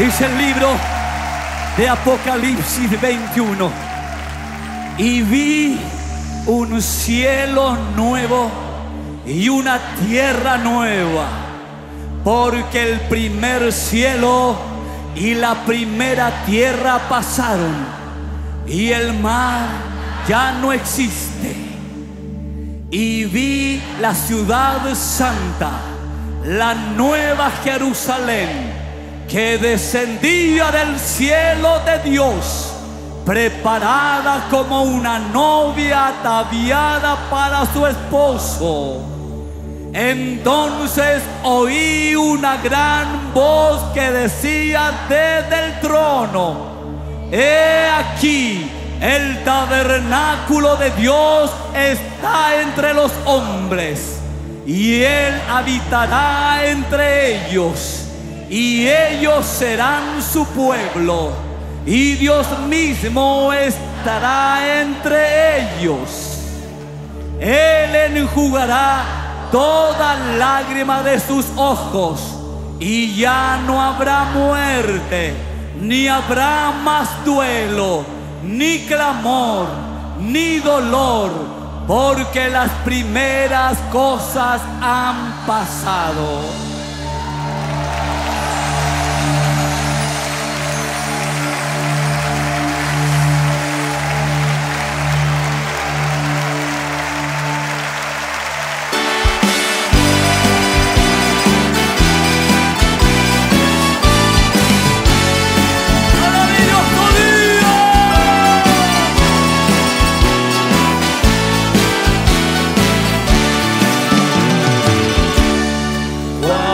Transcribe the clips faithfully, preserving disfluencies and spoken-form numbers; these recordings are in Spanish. Dice el libro de Apocalipsis veintiuno: y vi un cielo nuevo y una tierra nueva, porque el primer cielo y la primera tierra pasaron y el mar ya no existe. Y vi la ciudad santa, la nueva Jerusalén, que descendía del cielo de Dios, preparada como una novia ataviada para su esposo. Entonces oí una gran voz que decía desde el trono: he aquí, el tabernáculo de Dios está entre los hombres, y Él habitará entre ellos, y ellos serán su pueblo, y Dios mismo estará entre ellos. Él enjugará toda lágrima de sus ojos, y ya no habrá muerte, ni habrá más duelo, ni clamor, ni dolor, porque las primeras cosas han pasado. Wow.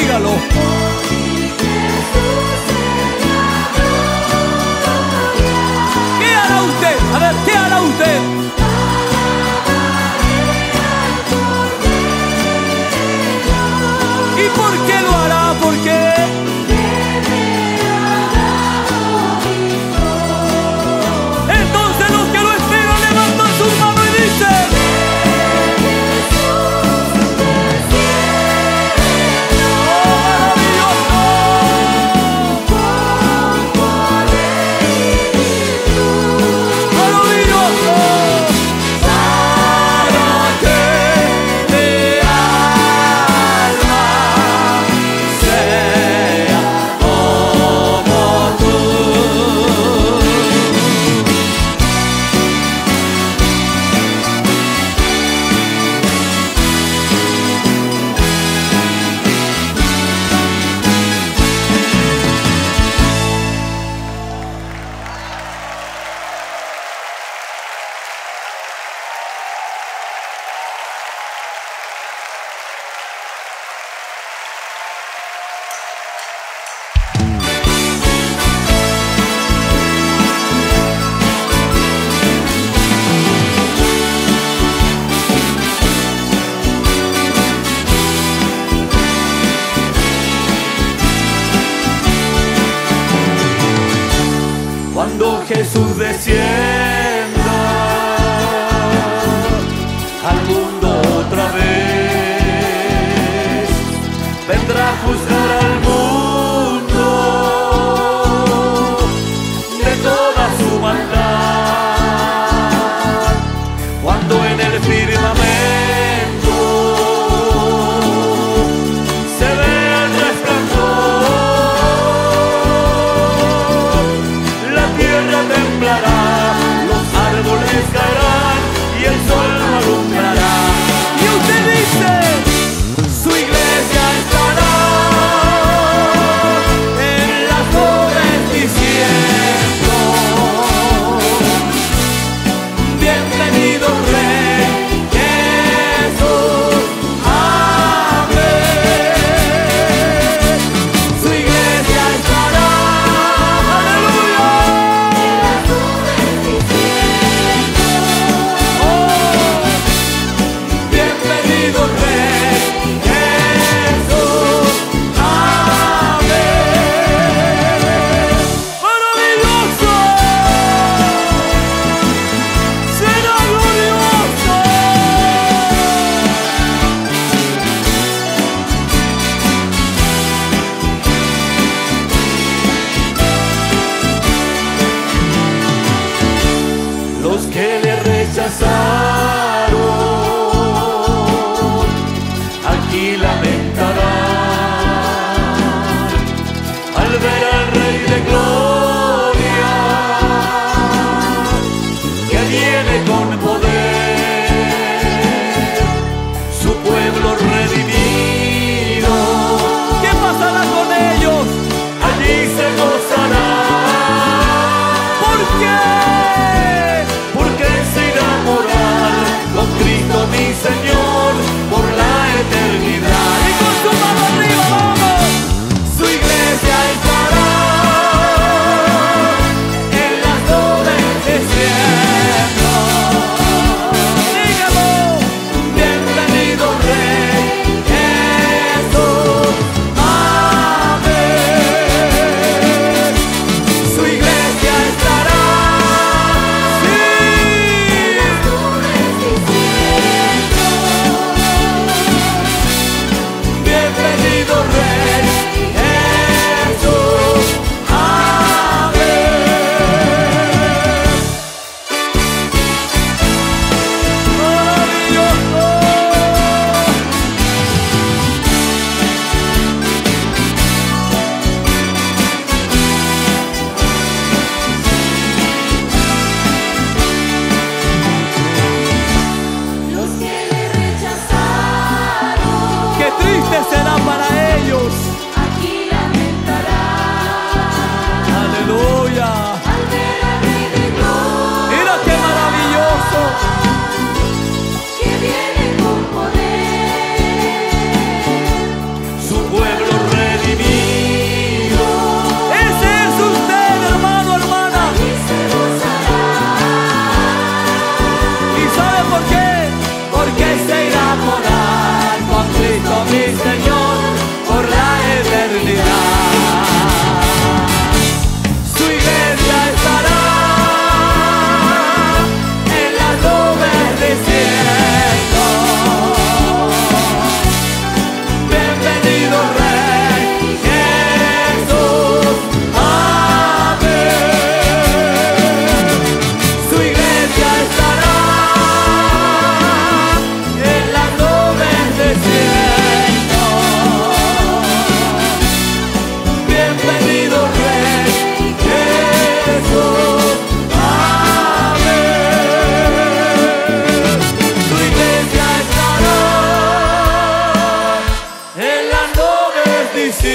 dígalo. ¿Qué hará usted? A ver, ¿qué hará usted? ¿Y por qué lo hará? ¿Por qué? ¡Maravilloso!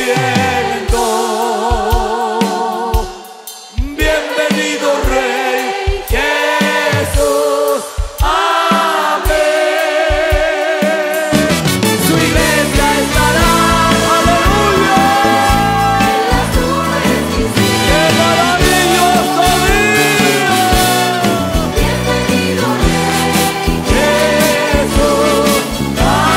viento. Bienvenido Rey Jesús, amén. Su iglesia estará, aleluya, en las nubes y sí. ¡Qué maravilloso día! Bienvenido Rey Jesús, amén.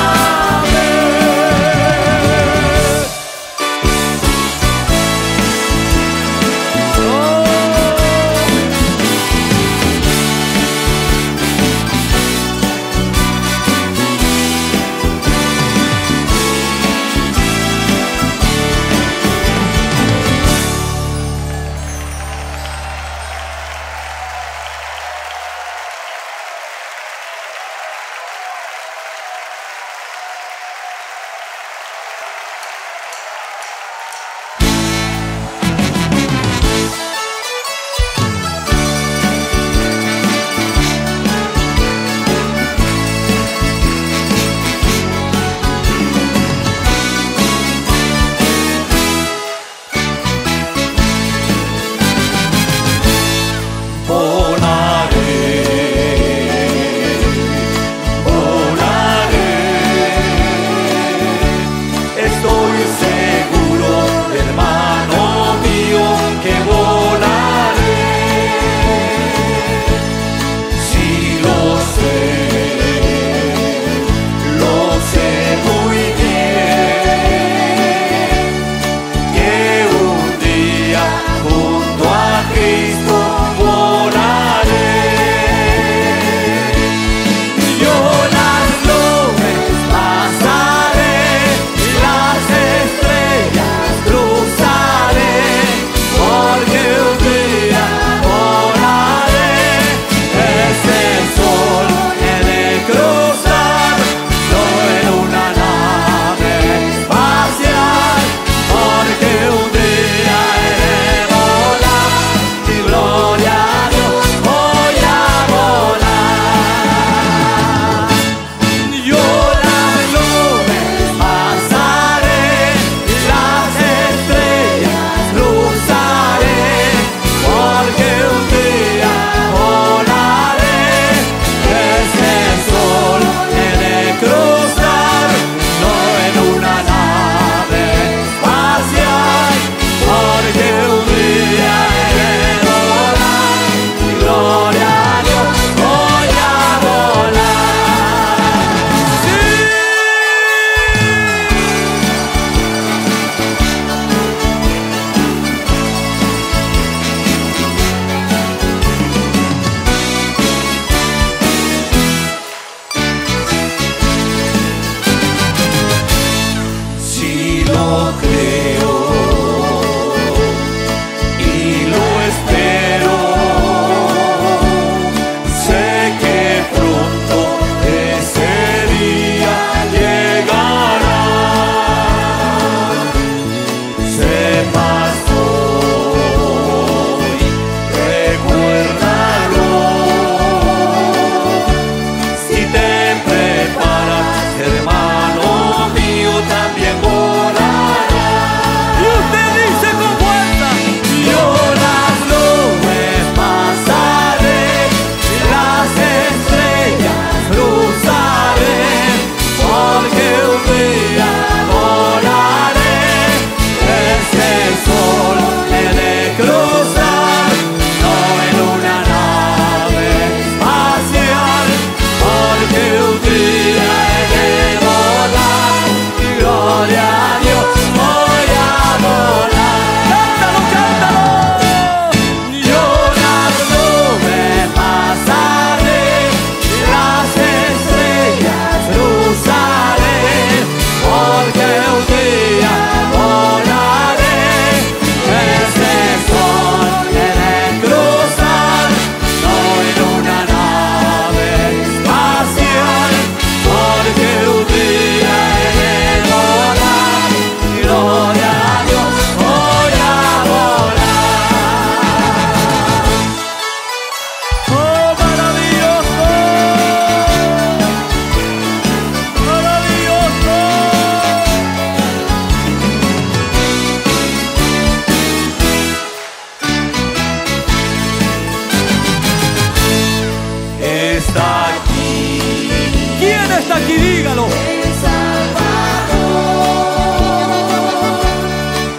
está aquí, dígalo. El Salvador,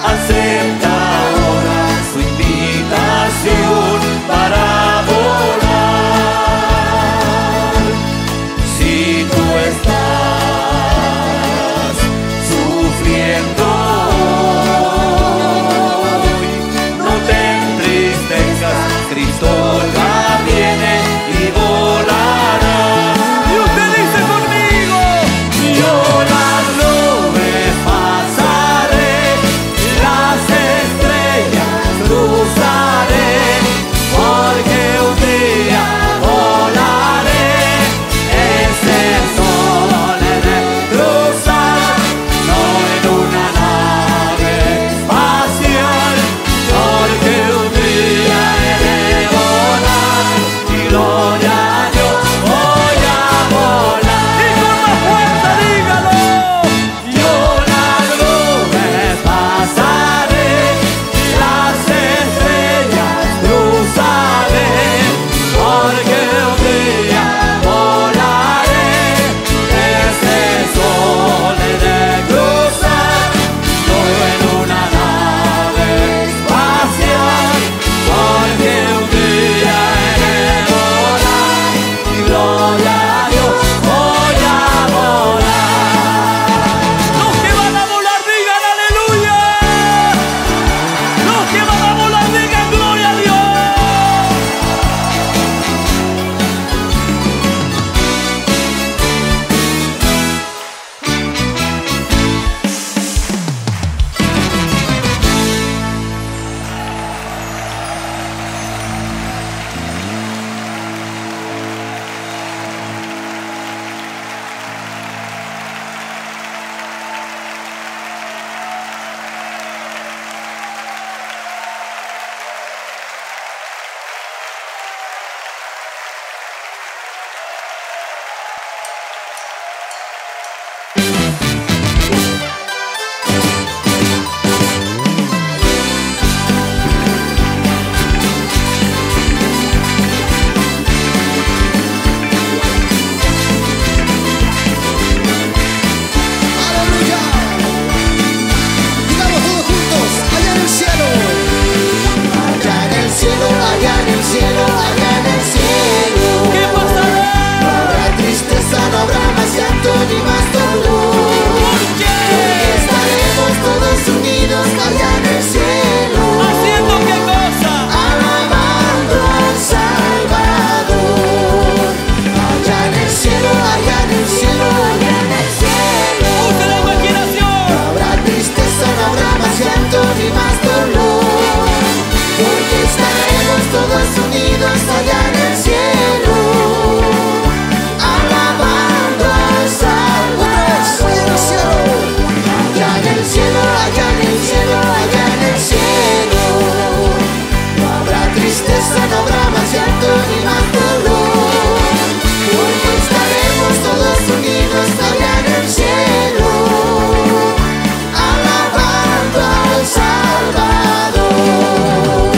acepta ahora su invitación para volar. Si tú estás sufriendo hoy, no te entristezcas, Cristo ya viene y volará. Y usted dice conmigo: yo las nubes pasaré, las estrellas cruzaré, porque un día volaré. Es el sol en el cruzar, no en una nave espacial, porque un día he de volar y gloria a Dios voy a volar. Y con más fuerza dígalo. Yo las nubes pasaré, las estrellas cruzaré, porque un día volaré. Ese sol he de cruzar, no en una nave espacial, porque un día he de volar y gloria a Dios voy a volar. Los que van a volar digan aleluya. Los que van a volar digan gloria a Dios. Aleluya. Digamos todos juntos, allá en el cielo. Allá en el cielo, allá en el cielo, allá en el cielo. ¿Qué pasará? No habrá tristeza, no habrá más llanto ni más dolor. ¿Por qué? Porque estaremos todos unidos allá en el cielo, ¿Haciendo qué cosa? alabando al Salvador. Allá en el cielo, allá en el cielo, allá en el cielo. Use la imaginación. No habrá tristeza, no habrá más llanto ni más dolor, porque estaremos todos unidos allá en el cielo, alabando al Salvador. Allá en el cielo, allá en el cielo, allá en el cielo. No habrá tristeza, no habrá más llanto ni más dolor, porque estaremos todos unidos allá en el cielo, alabando al Salvador.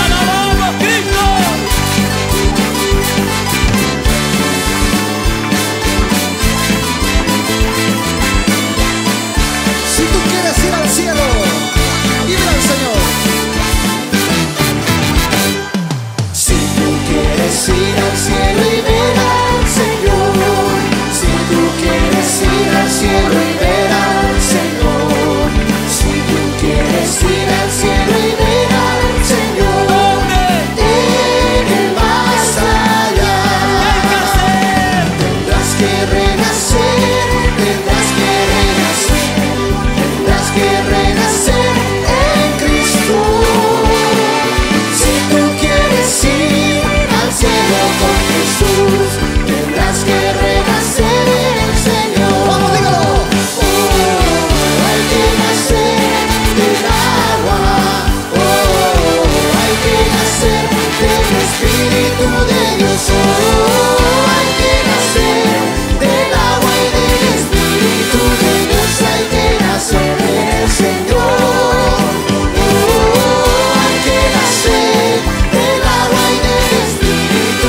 ¡Alabamos a Cristo! Si tú quieres ir al cielo, vive al Señor. Si tú quieres ir al cielo y ver al Señor, si tú quieres ir al cielo y ver al Señor, si tú quieres ir al cielo y ver al Señor, ¿Dónde? en el más allá. ¿Qué hacer? Tendrás que renacer, tendrás que renacer, tendrás que renacer en Cristo. Si tú quieres ir al cielo con Jesús, tendrás que renacer en el Señor. ¡Vamos, dígalo! Oh, hay que nacer del agua. Oh, hay que nacer del Espíritu de Dios. Oh, hay que nacer del agua y del Espíritu de Dios. Hay que nacer en el Señor. Oh, hay que nacer del agua y del Espíritu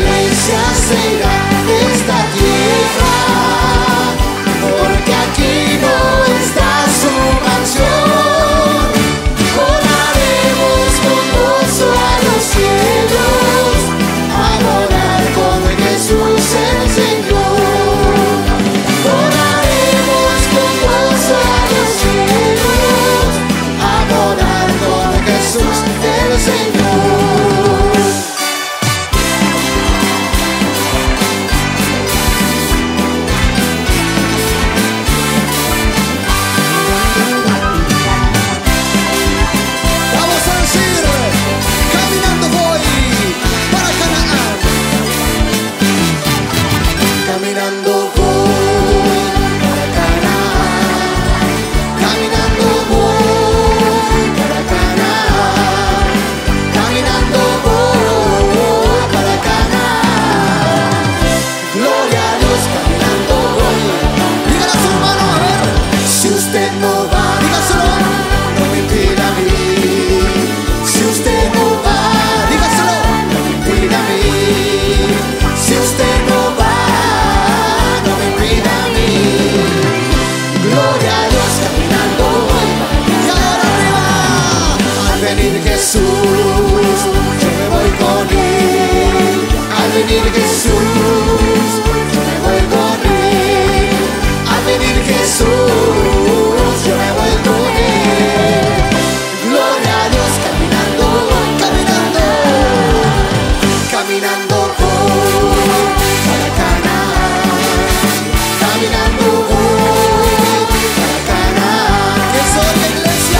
violencia será esta tierra, porque aquí no está su mansión. Correremos con gozo a los cielos, a adorar con Jesús el Señor. Correremos con gozo a los cielos, a adorar con Jesús el Señor. Jesús, yo me voy con Él. Al venir Jesús, yo me voy con Él. Al venir Jesús, yo me voy con Él. Gloria a Dios, caminando, caminando, caminando por para Caná, caminando por para Caná. Que soy la iglesia.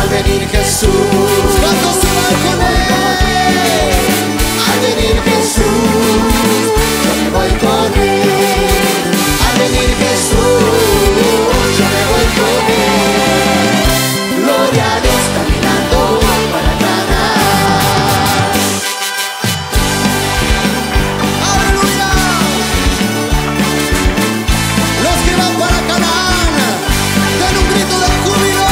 Al venir Jesús, ¿cuántos se van con Él? Al venir Jesús, yo me voy con Él. Al venir Jesús, yo me voy con Él. Gloria a Dios, caminando para ganar. ¡Aleluya! Los que van para Canaán, den un grito de júbilo.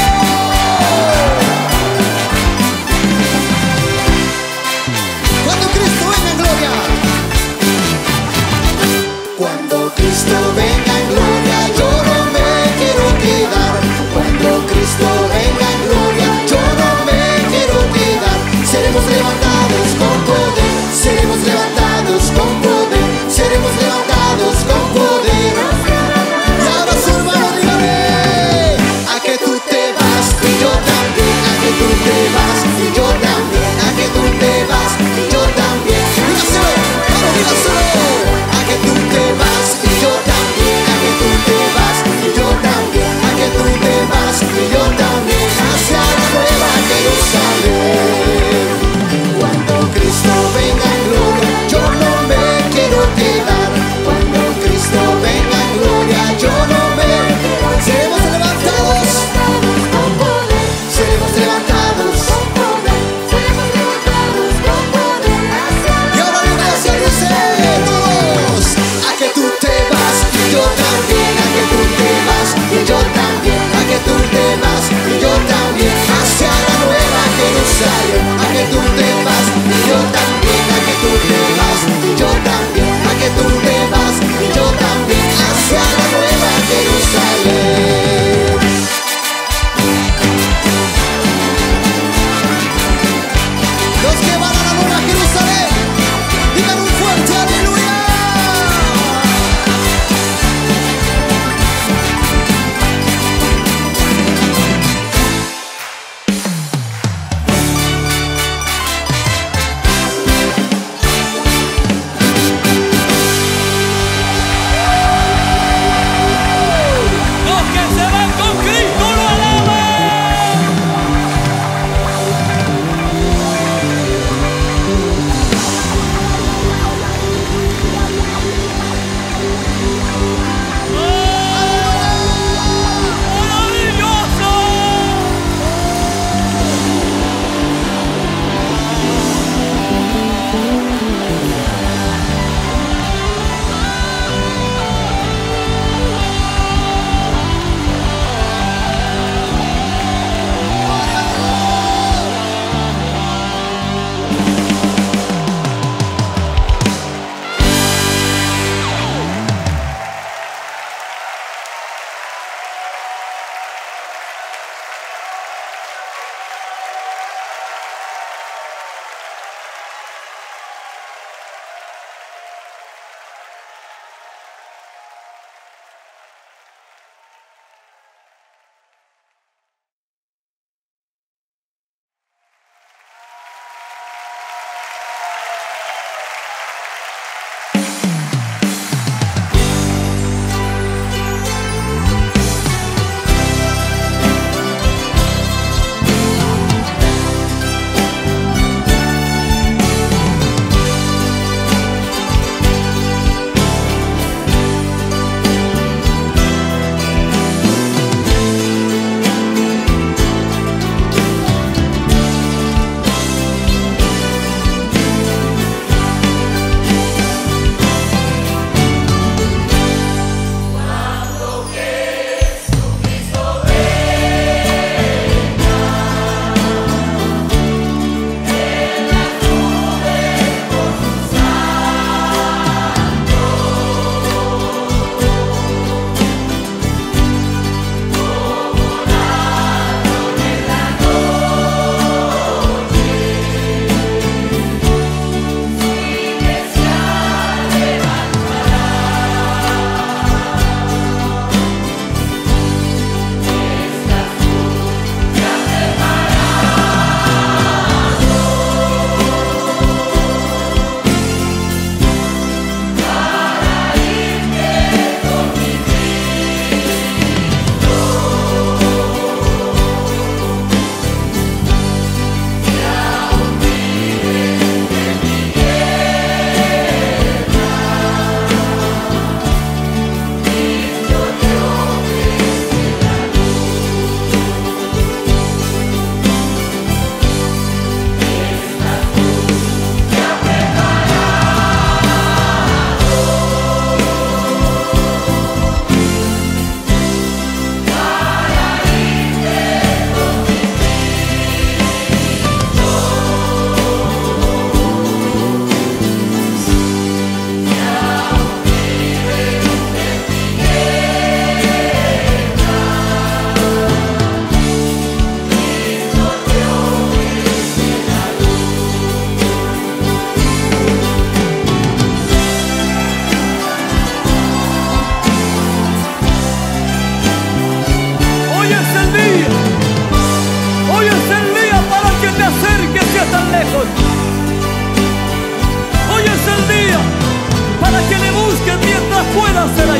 Cuando Cristo venga en gloria, yo no me quiero quedar. Cuando Cristo venga en gloria, yo no me quiero quedar. Seremos levantados con poder, seremos levantados con poder, seremos levantados con poder. Y ahora su hermano, dígame, a que tú te vas y yo también, a que tú te vas y yo también, a que tú te vas y yo también. Dígaselo, ahora dígaselo, a que tú te vas y yo también.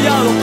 callado.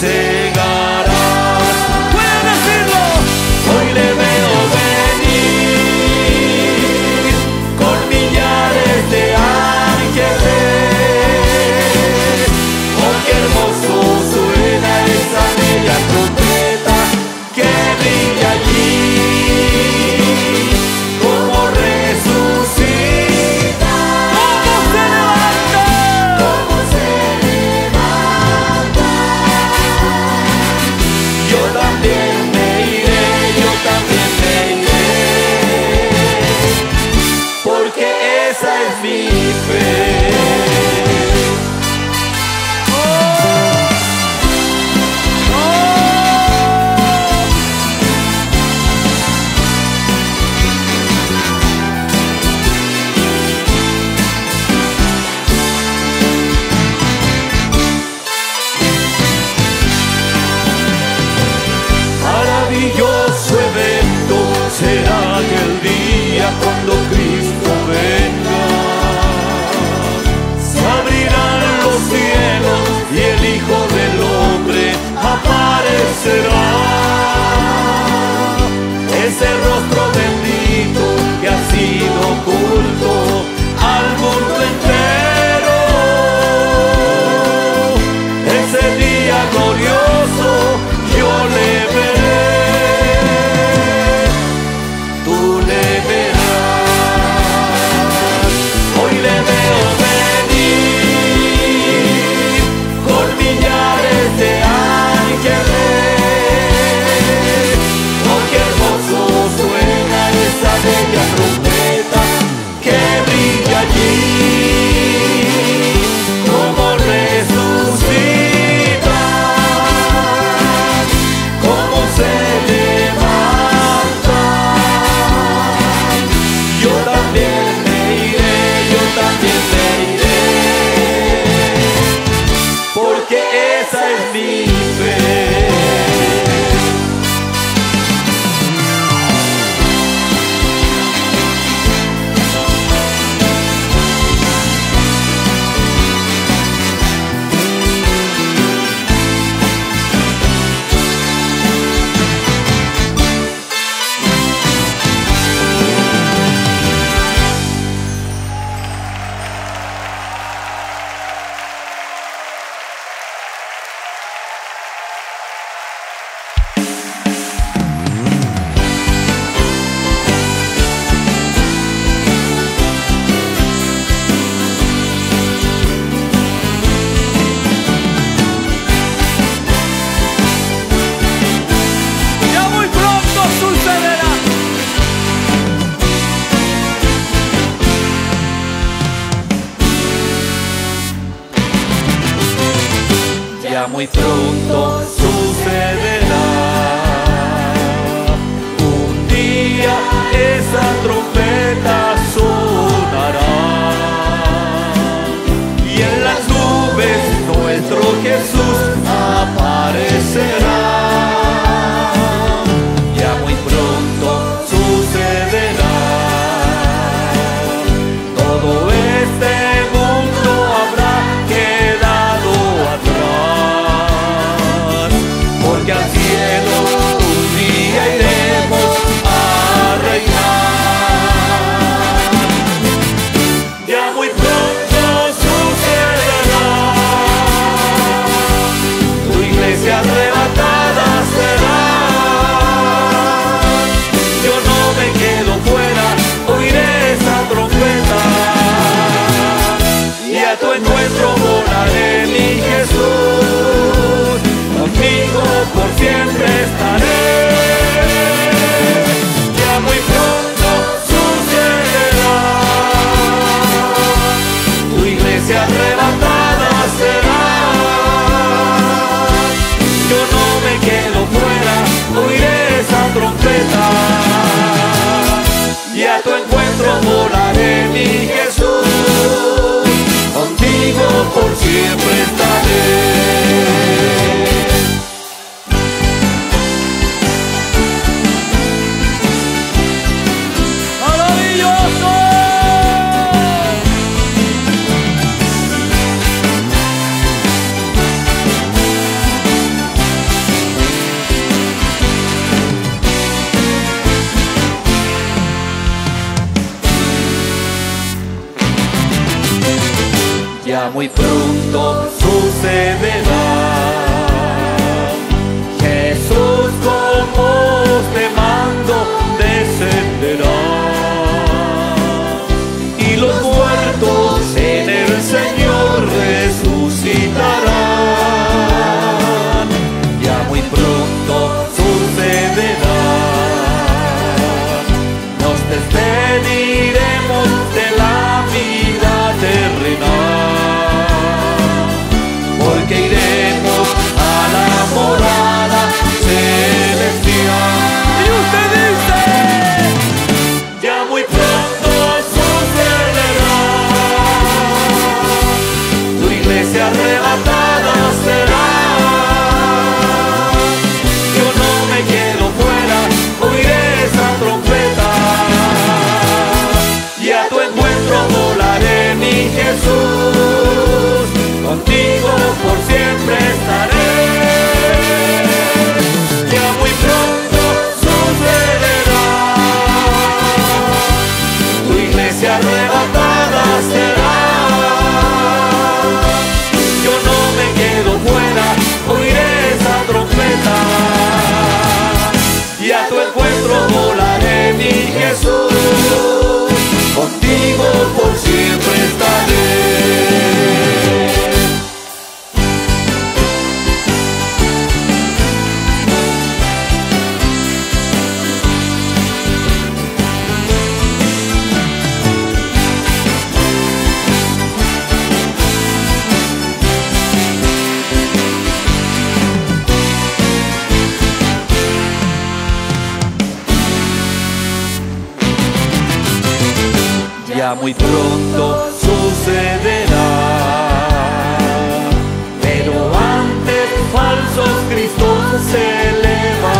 cegarás. Pueden decirlo. Hoy le veo venir con millares de ángeles. Oh, qué hermoso suena esa bella trompeta que brilla allí. Como resucita. Como se levanta. Como se levanta. Yo también me iré, yo también me iré. Porque esa es mi fe. Será aquel día cuando Cristo venga. Se abrirán los cielos y el Hijo del Hombre aparecerá. Ese rostro bendito que ha sido oculto al mundo entero. Ese día glorioso yo le veré. Muy pronto sucederá. Un día esa trompeta sonará y en las nubes nuestro Jesús aparecerá. Ya muy pronto sucederá. Todo este mundo habrá quedado atrás. Tú y ya muy pronto sucederá. Jesús con voz de mando descenderá, y los muertos en el Señor resucitarán. Ya muy pronto sucederá, nos despediremos de la vida terrenal, porque iremos a la morada celestial. Y usted dice, ya muy pronto sucederá, tu iglesia arrebatada será. Jesús, contigo por siempre estaré. Ya muy pronto sucederá, tu iglesia arrebatada será. Yo no me quedo fuera, oiré esa trompeta, y a tu encuentro volaré, mi Jesús, contigo por siempre estaré. Ya muy pronto sucederá, pero antes falsos Cristos se levantarán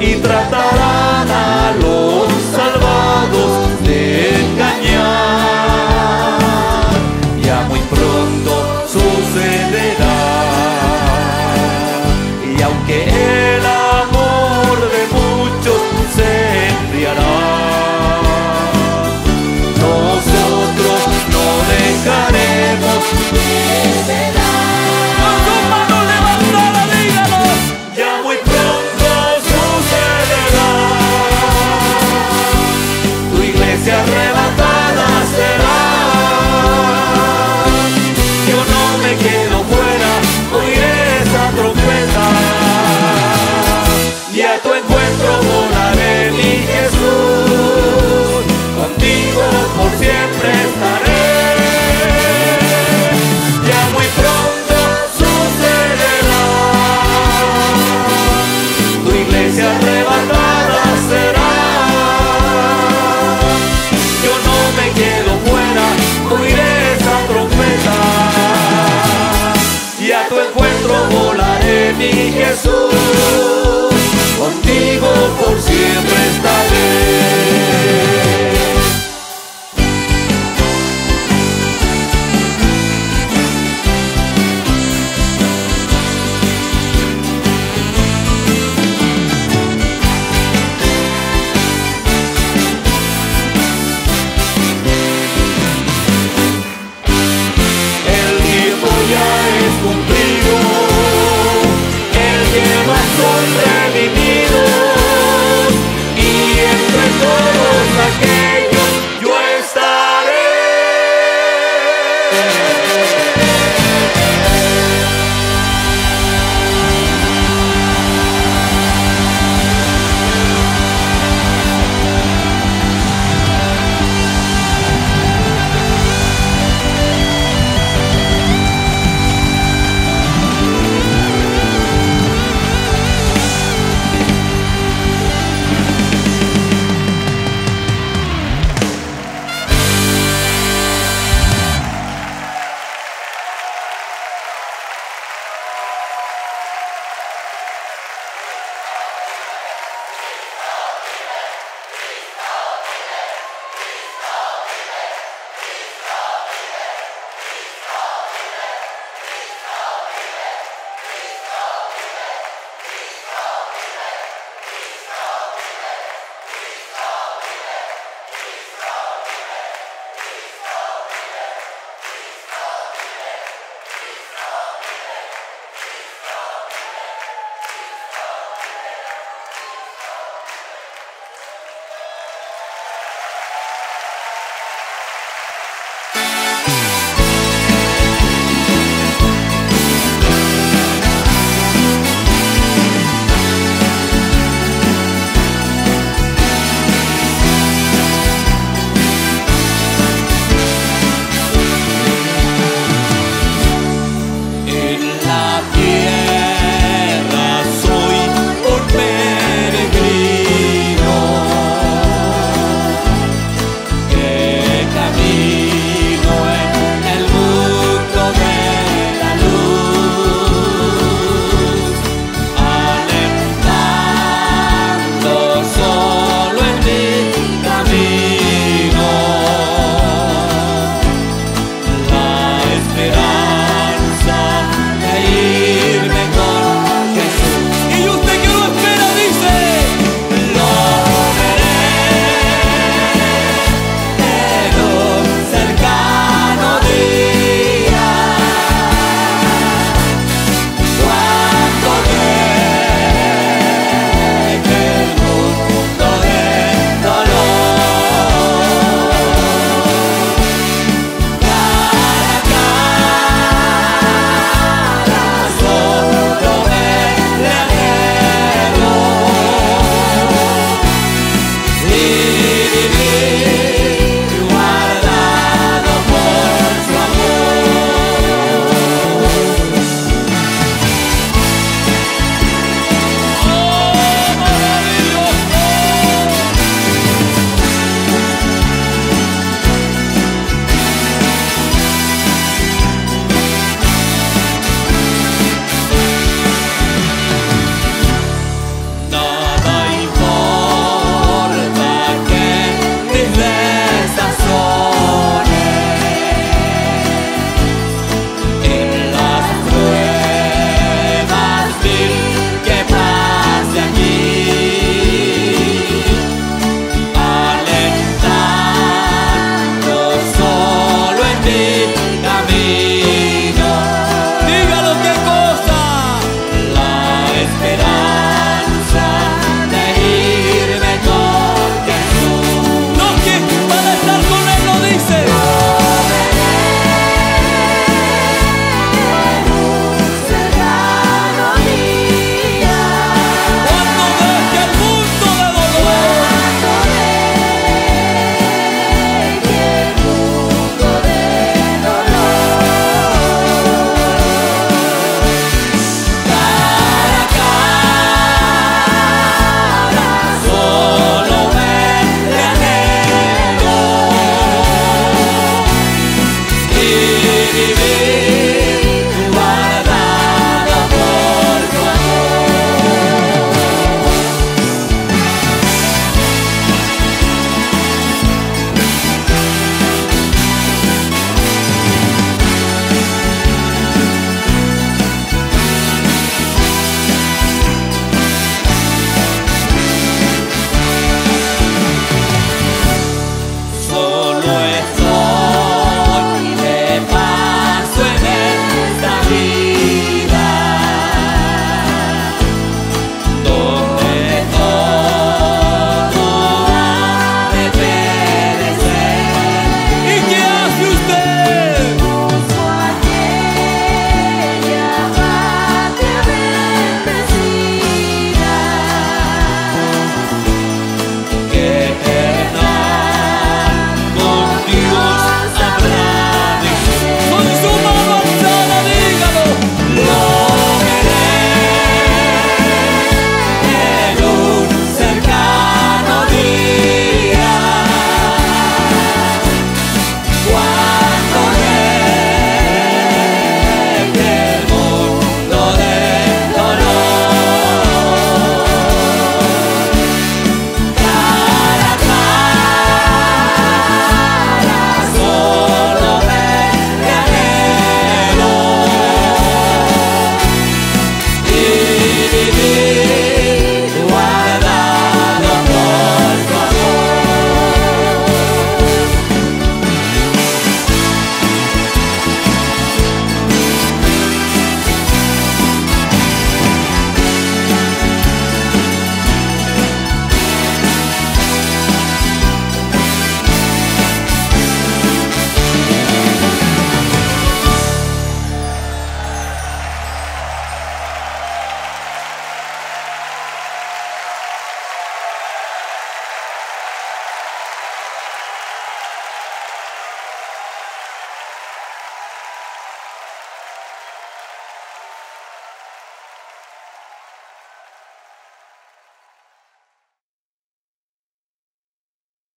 y tratarán a los salvados de engañar. Ya muy pronto sucederá, y aunque el amor de muchos se enfriará, dejaremos de velar. Con tu mano levantada, dígalo. Ya muy pronto sucederá, tu iglesia arrebatada será. Yo no me quedo fuera, oiré esa trompeta, y a tu encuentro volaré, mi Jesús, contigo por siempre estaré. Mi Jesús, contigo por siempre estaré.